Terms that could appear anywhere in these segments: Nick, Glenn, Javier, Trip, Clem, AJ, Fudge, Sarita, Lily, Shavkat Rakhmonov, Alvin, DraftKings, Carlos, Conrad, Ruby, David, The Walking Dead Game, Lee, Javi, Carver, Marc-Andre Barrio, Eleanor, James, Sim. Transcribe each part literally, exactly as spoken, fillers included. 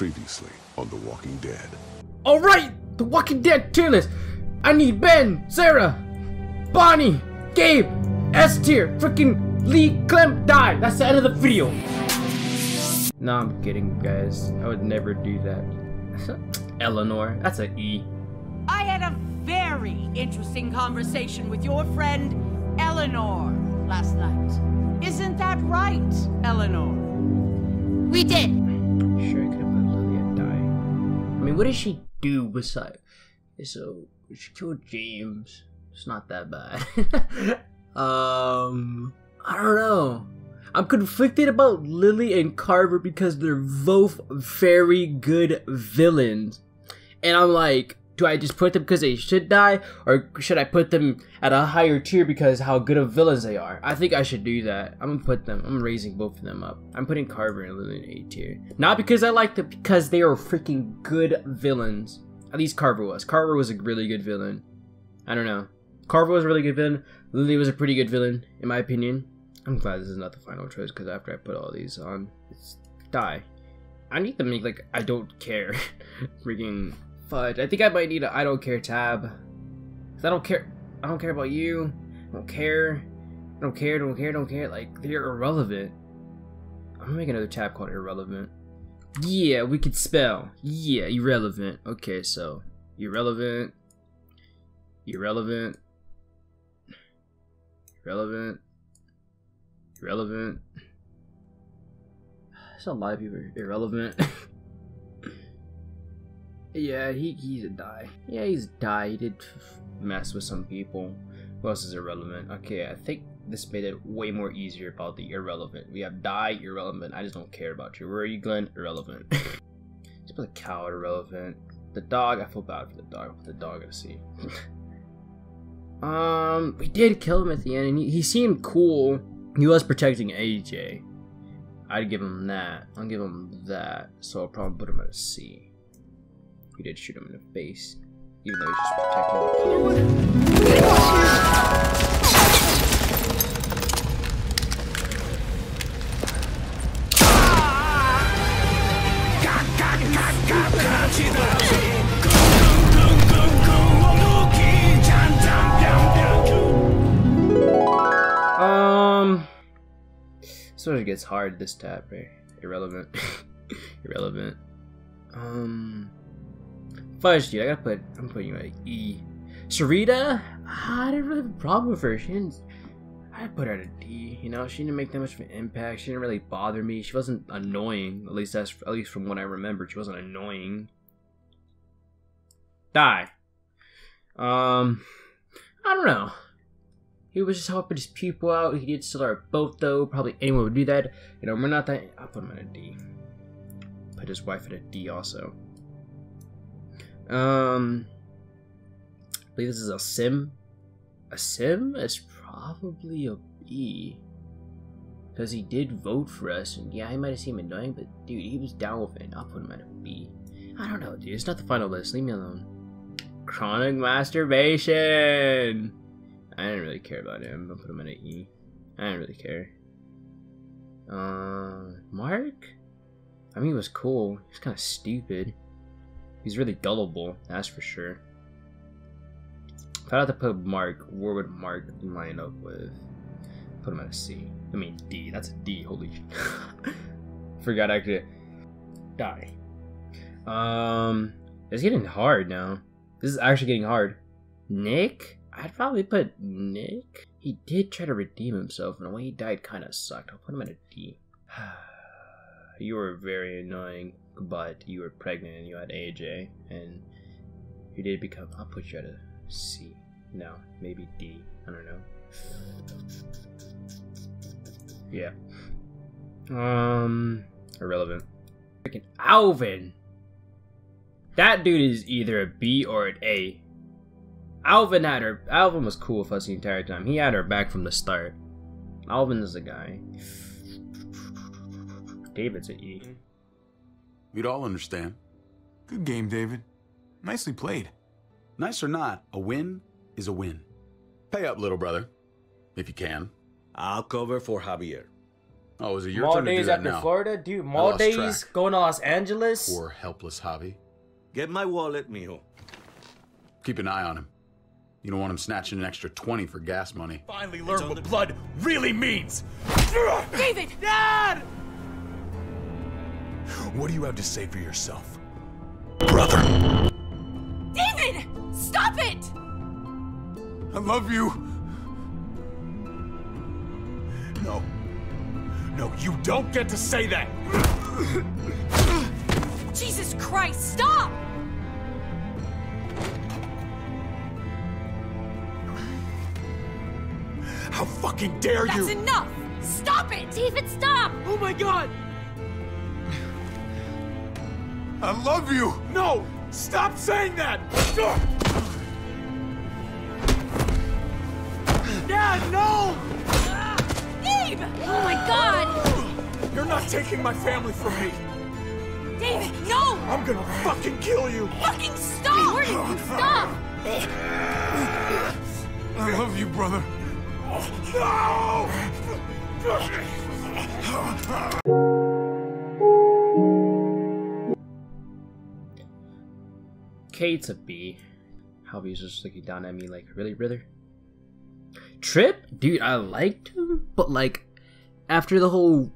Previously on The Walking Dead. Alright! The Walking Dead tier list! I need Ben, Sarah, Bonnie, Gabe, S tier, freaking Lee, Clem, die! That's the end of the video! Nah, I'm kidding, guys. I would never do that. Eleanor, that's an E. I had a very interesting conversation with your friend, Eleanor, last night. Isn't that right, Eleanor? We did! Sure, I could have let Lily die. I mean, what did she do besides... So, she killed James. It's not that bad. um, I don't know. I'm conflicted about Lily and Carver because they're both very good villains. And I'm like, do I just put them because they should die? Or should I put them at a higher tier because how good of villains they are? I think I should do that. I'm gonna put them, I'm raising both of them up. I'm putting Carver and Lily in A tier. Not because I like them, because they are freaking good villains. At least Carver was. Carver was a really good villain. I don't know. Carver was a really good villain. Lily was a pretty good villain, in my opinion. I'm glad this is not the final choice because after I put all these on, it's die. I need to make like I don't care. Freaking Fudge. I think I might need a I don't care tab. Cause I don't care. I don't care about you. I don't care. I don't care. Don't care. Don't care. Like they're irrelevant. I'm gonna make another tab called irrelevant. Yeah, we could spell. Yeah, irrelevant. Okay, so irrelevant. Irrelevant. Irrelevant. Irrelevant. There's a lot of people are irrelevant. Yeah, he he's a die. Yeah, he's a die. He did mess with some people. Who else is irrelevant? Okay, I think this made it way more easier about the irrelevant. We have die, irrelevant. I just don't care about you. Where are you, Glenn? Irrelevant. Just put the cow irrelevant. The dog. I feel bad for the dog. I'll put the dog in a scene. um, we did kill him at the end, and he, he seemed cool. He was protecting A J. I'd give him that. I'll give him that. So I'll probably put him at a C. We did shoot him in the face. Even though he's just protecting the kid. Um, sort of gets hard this tab, right? Irrelevant. Irrelevant. Um, Fudge, dude, I gotta put. I'm putting you at E. Sarita, I didn't really have a problem with her. She didn't. I put her at a D. You know, she didn't make that much of an impact. She didn't really bother me. She wasn't annoying. At least that's at least from what I remember. She wasn't annoying. Die. Um, I don't know. He was just helping his people out. He did steal our boat, though. Probably anyone would do that. You know, we're not that. I'll put him in a D. Put his wife in a D also. Um, I believe this is a Sim. A Sim is probably a B. Because he did vote for us. And yeah, he might have seemed annoying, but dude, he was down with it. I'll put him at a B. I don't know, dude. It's not the final list. Leave me alone. Chronic masturbation. I didn't really care about him. I'm gonna put him in an E. I didn't really care. Uh, Mark? I mean, he was cool. He was kind of stupid. He's really gullible, that's for sure. If I had to put Mark, where would Mark line up with? Put him at a C. I mean, D. That's a D. Holy shit. Forgot I could die. Um, it's getting hard now. This is actually getting hard. Nick? I'd probably put Nick. He did try to redeem himself, and the way he died kind of sucked. I'll put him at a D. You were very annoying, but you were pregnant and you had A J, and you did become. I'll put you at a C. No, maybe D. I don't know. Yeah. Um, irrelevant. Freaking Alvin. That dude is either a B or an A. Alvin had her. Alvin was cool with us the entire time. He had her back from the start. Alvin is a guy. David's an E. We'd all understand. Good game, David. Nicely played. Nice or not, a win is a win. Pay up, little brother, if you can. I'll cover for Javier. Oh, is it your mall turn to do that now? Mall days after Florida? Dude, mall days, track. Going to Los Angeles? Poor helpless Javi. Get my wallet, mijo. Keep an eye on him. You don't want him snatching an extra twenty for gas money. Finally learned what blood really means! David! Dad! What do you have to say for yourself? Brother! David! Stop it! I love you! No. No, you don't get to say that! Jesus Christ, stop! How fucking dare you! That's enough! Stop it! David, stop! Oh my God! I love you! No! Stop saying that! Dad, no! Dave! Oh my God! You're not taking my family for me! David, no! I'm gonna fucking kill you! Fucking stop! Where did you stop? I love you, brother. No! K to B. Javi's just looking down at me like, really, brother? Trip? Dude, I liked him, but like, after the whole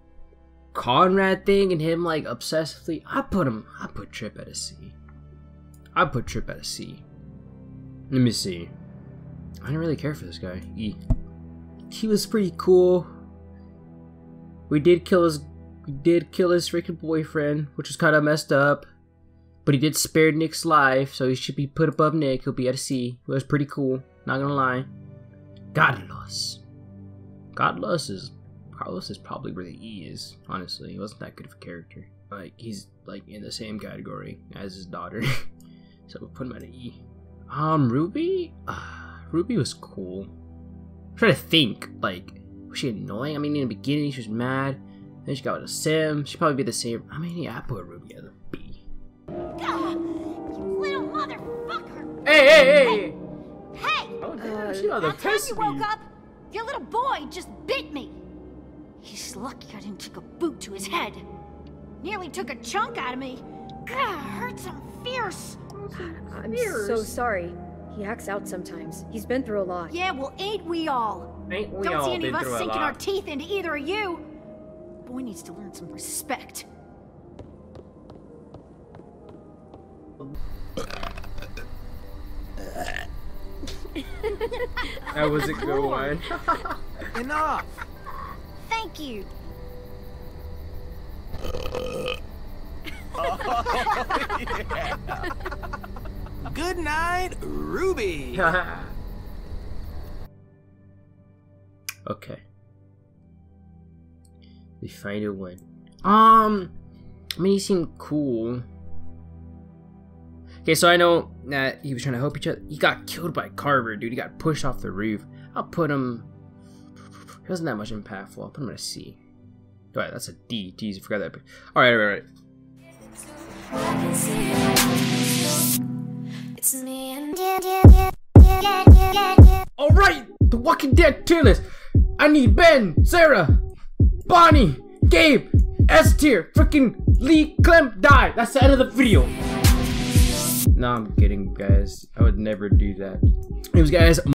Conrad thing and him like obsessively, I put him, I put Trip at a C. I put Trip at a C. Let me see. I didn't really care for this guy. E. He was pretty cool. We did kill his, we did kill his freaking boyfriend, which was kind of messed up. But he did spare Nick's life, so he should be put above Nick. He'll be at a C. It was pretty cool. Not gonna lie. Carlos. Carlos is Carlos is probably where the E is. Honestly, he wasn't that good of a character. Like he's like in the same category as his daughter, so we'll put him at an E. Um, Ruby. Uh, Ruby was cool. I'm trying to think. Like, was she annoying? I mean, in the beginning she was mad. Then she got with a Sim. She'd probably be the same. I mean, yeah, I put Ruby at a B. God, you little motherfucker! Hey, hey, hey! hey. Uh, she that time you woke up, your little boy just bit me. He's lucky I didn't take a boot to his head. Nearly took a chunk out of me. God, hurts him fierce. I'm fierce. So sorry. He acts out sometimes. He's been through a lot. Yeah, well, ain't we all? Ain't we Don't all see any of us sinking our teeth into either of you. Boy needs to learn some respect. That was a good one. Enough! Thank you! Uh. Oh, yeah. Good night, Ruby! Okay. The final one. Um, I mean, he seemed cool. Okay, so I know that he was trying to help each other. He got killed by Carver, dude. He got pushed off the roof. I'll put him... He wasn't that much impactful. I'll put him at a C. Alright, that's a D. Jeez, I forgot that. Alright, alright, alright. Alright! The Walking Dead tier list! I need Ben, Sarah, Bonnie, Gabe, S tier, freaking Lee, Clem, die! That's the end of the video! No, I'm kidding, guys. I would never do that. Anyways, guys.